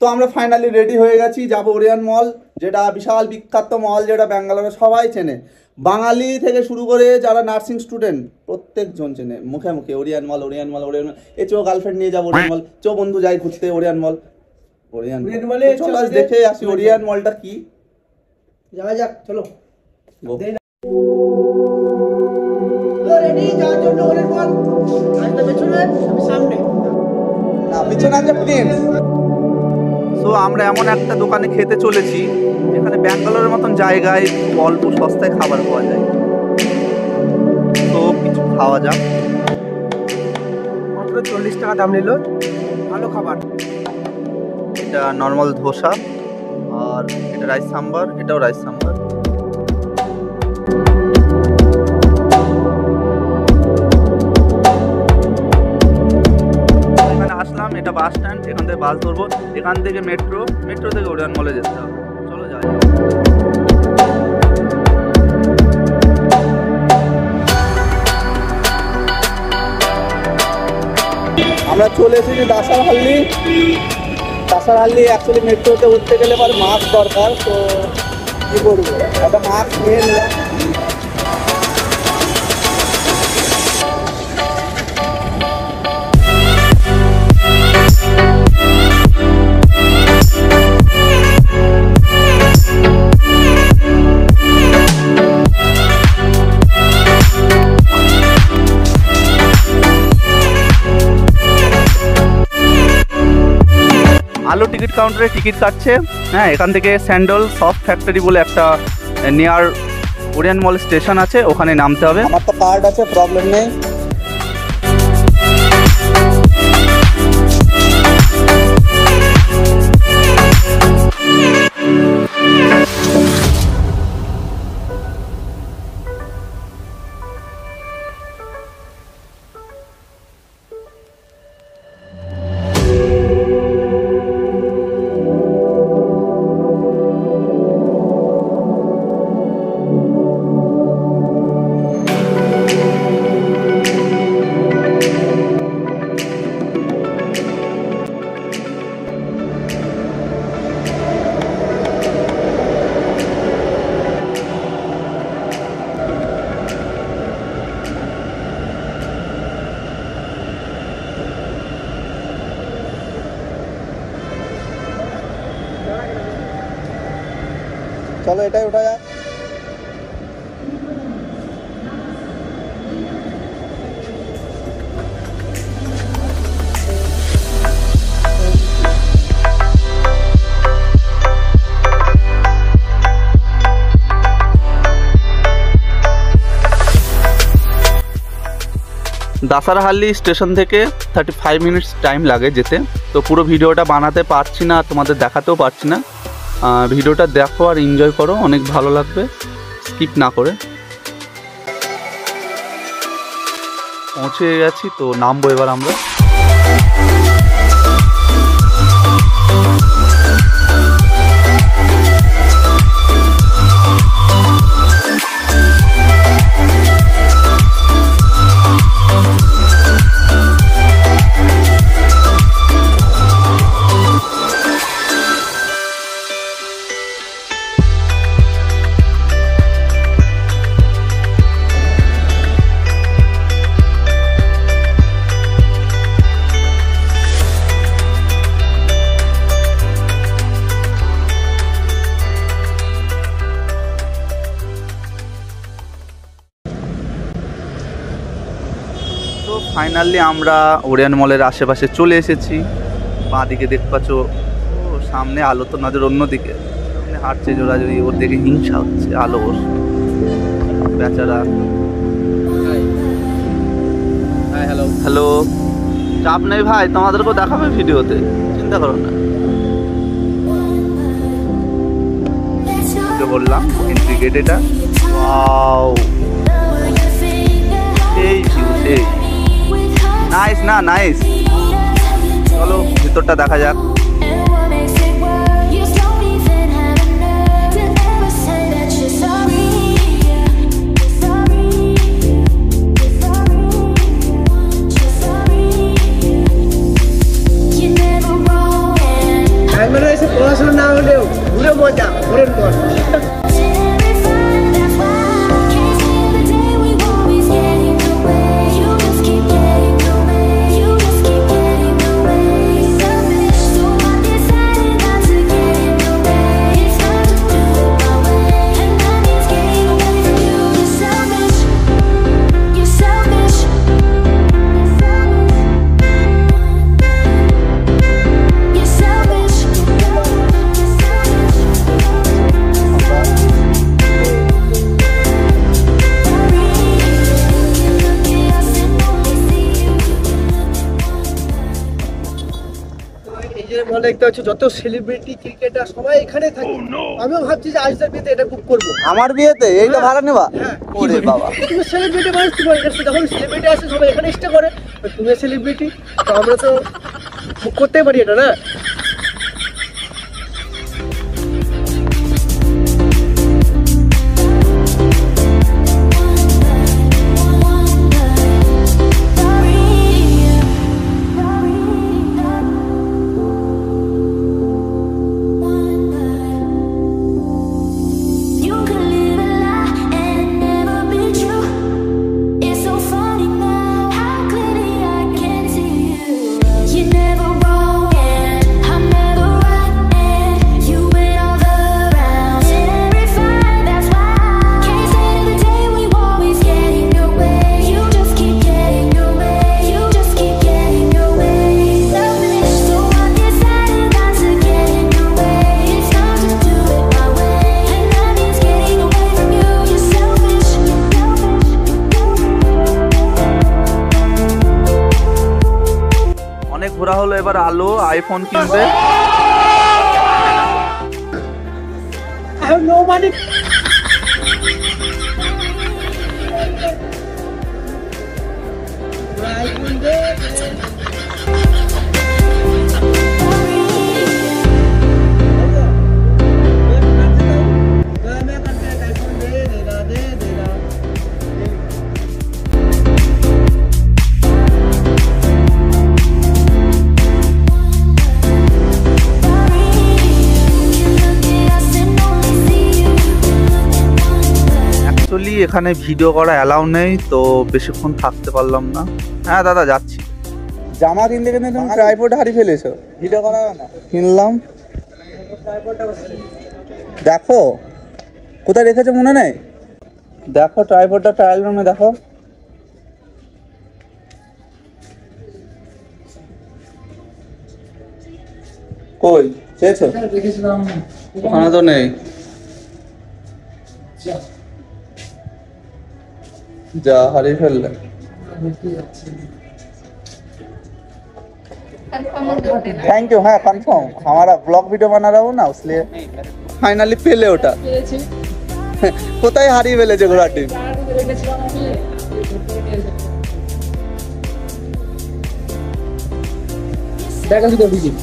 তো আমরা finally ready হয়ে গেছি, যাব ওরিয়ন মল, যেটা বিশাল বিখ্যাত মল, যেটা ব্যাঙ্গালোরে সবাই চেনে, বাঙালি থেকে শুরু করে যারা নার্সিং স্টুডেন্ট প্রত্যেকজন চেনে, মুখে মুখে Orion mall Orion mall Orion mall. এ চো গার্লফ্রেন্ড নিয়ে যাবো ওরিয়ন মল, চো বন্ধু যাই ঘুরতে ওরিয়ন মল, ওরিয়ন মলে চলো আজ দেখে আসি ওরিয়ন মলটা কি, যাওয়া যাক চলো। আমরা এমন একটা দোকানে খেতে চলেছি যেখানে ব্যাঙ্গালোরের মতন জায়গায় অল্প সস্তায় খাবার পাওয়া যায়, তো কিছু খাওয়া যাক। মাত্র 40 টাকা দাম নিল, ভালো খাবার। এটা নর্মাল ধোসা আর এটা রাইস সাম্বার, এটাও রাইস সাম্বার। আসলাম, এটা বাস স্ট্যান্ড, এখান থেকে বাস ধরবো, এখান থেকে মেট্রো, মেট্রো থেকে ওরিয়ন মলে যেতে হবে, চলো যাই। আমরা চলে এসেছি দাসারহাল্লি। দাসারহাল্লি অ্যাকচুয়ালি মেট্রোতে উঠতে গেলে পরে মাস্ক দরকার, তো কি করবো একটা মাস্ক নিয়ে নিলাম। আলো টিকিট কাউন্টারে টিকিট কাটছে, হ্যাঁ এখান থেকে স্যান্ডল সফট ফ্যাক্টরি বলে একটা নিয়ার ওরিয়ন মল স্টেশন আছে, ওখানে নামতে হবে। আমার তো কার্ড আছে, প্রবলেম নেই। চলো এটাই ওঠা যায়। দাসারহাল্লি স্টেশন থেকে 35 মিনিটস টাইম লাগে যেতে, তো পুরো ভিডিওটা বানাতে পারছি না, তোমাদের দেখাতেও পারছি না। ভিডিওটা দেখো আর এনজয় করো, অনেক ভালো লাগবে, স্কিপ না করে। পৌঁছে গেছি, তো নামবো এবার আমরা। ফাইনালি আমরা ওরিয়ন মলের আশেপাশে চলে এসেছি। বাঁ দিকে দেখতে পাচ্ছ, ও সামনে আলো, তো নজর অন্যদিকে, সামনে হাঁটছে জোড়াজোড়ি, ওর দিকে হিংসা হচ্ছে আলো, ওর বেচারা। হ্যালো হ্যালো, চাপ নেই ভাই, তোমাদেরকেও দেখাবে ভিডিওতে, চিন্তা করো না। বললাম এন্ট্রি গেট এটা, এই নাইস না নাইস, চলো ভিতরটা দেখা যাক। কাছে পড়াশোনা না হলেও ঘুরে মজা ঘুরের পর দেখতে হচ্ছে যত সেলিব্রিটি ক্রিকেটার সবাই এখানে থাকে। আমিও ভাবছি যে আজদের বিয়েতে এটা বুক করব। আমার বিয়েতে এইটা ভাড়া নেবা? ওরে বাবা, তুমি সেলিব্রিটি মানুষ, তোমার কাছে যখন সেলিব্রিটি আসে সবাই এখানে ইষ্ট করে। তুমি সেলিব্রিটি তো আমরা তো বুক করতে পারি এটা, না? ঘোরা হলো, এবার আলো আইফোন কিনবে। এখানে ভিডিও করা অ্যালাউ নেই, তো বেশিক্ষণ থাকতে পারলাম না। হ্যাঁ দাদা, যাচ্ছি। জামা কিনতে কিনতে তুমি ট্রাইপড হারিয়ে ফেলেছো, ভিডিও করা না? কিনলাম। দেখো কোথায় রেখেছো মনে নেই? দেখো ট্রাইপডটা ট্রায়াল রুমে দেখো। কই চেয়েছো? ওখানে তো নেই। যা হারিয়ে ফেললাম। Thank you. হ্যাঁ কনফার্ম, আমরা ব্লগ ভিডিও বানা রাও না, इसलिए ফাইনালি পেলে ওটা। কোথায় হারিয়ে ফেলেছে ঘোড়াটি? দেখা শুধু ভিডিও।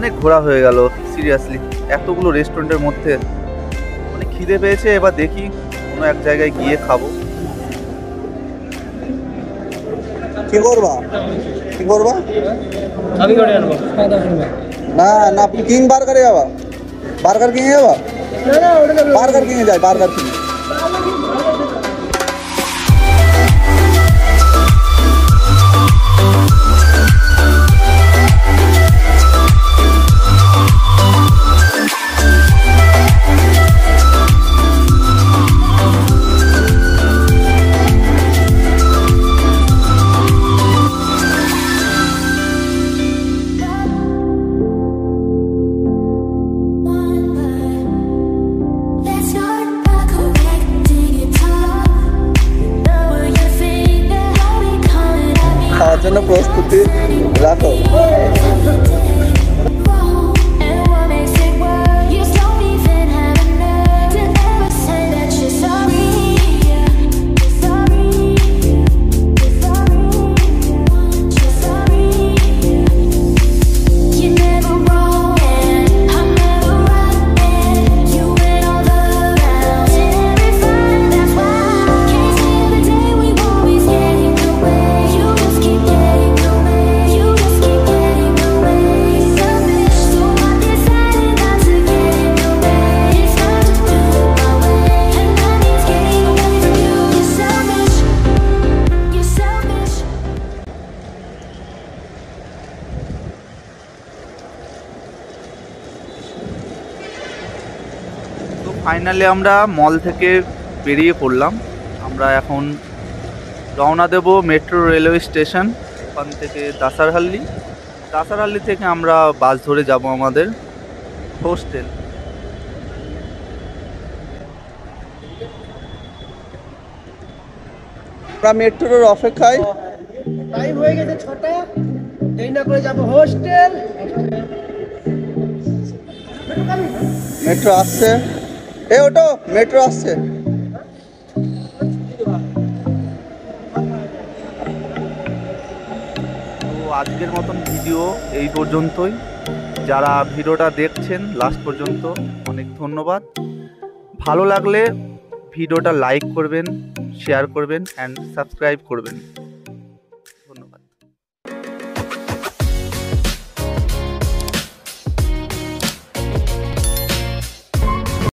অনেক ঘোরা হয়ে গেল সিরিয়াসলি, এতগুলো রেস্টুরেন্টের মধ্যে। মানে খিদে পেয়েছে, এবার দেখি কোনো এক জায়গায় গিয়ে খাবো। কি করবা? কি করবা? আমি করে আনবো। না না, আপনি কিং বার্গারে যাবা? বার্গার কিনে যাবা? না না, ওটা বার্গার কিনে যায়। বার্গার কিনে প্রস্তুতি রাখো। ফাইনালি আমরা মল থেকে বেরিয়ে পড়লাম। আমরা এখন রওনা দেব মেট্রো রেলওয়ে স্টেশন, ওখান থেকে দাসারহাল্লি। দাসারহাল্লি থেকে আমরা বাস ধরে যাব আমাদের হোস্টেল। আমরা মেট্রোর অপেক্ষায়, টাইম হয়ে গেছে 6টা, দেরি না করে যাব হোস্টেল। মেট্রো আসছে, এই ওটো মেট্রো আসছে। আজকের মতন ভিডিও এই পর্যন্তই। যারা ভিডিওটা দেখছেন লাস্ট পর্যন্ত অনেক ধন্যবাদ। ভালো লাগলে ভিডিওটা লাইক করবেন, শেয়ার করবেন অ্যান্ড সাবস্ক্রাইব করবেন।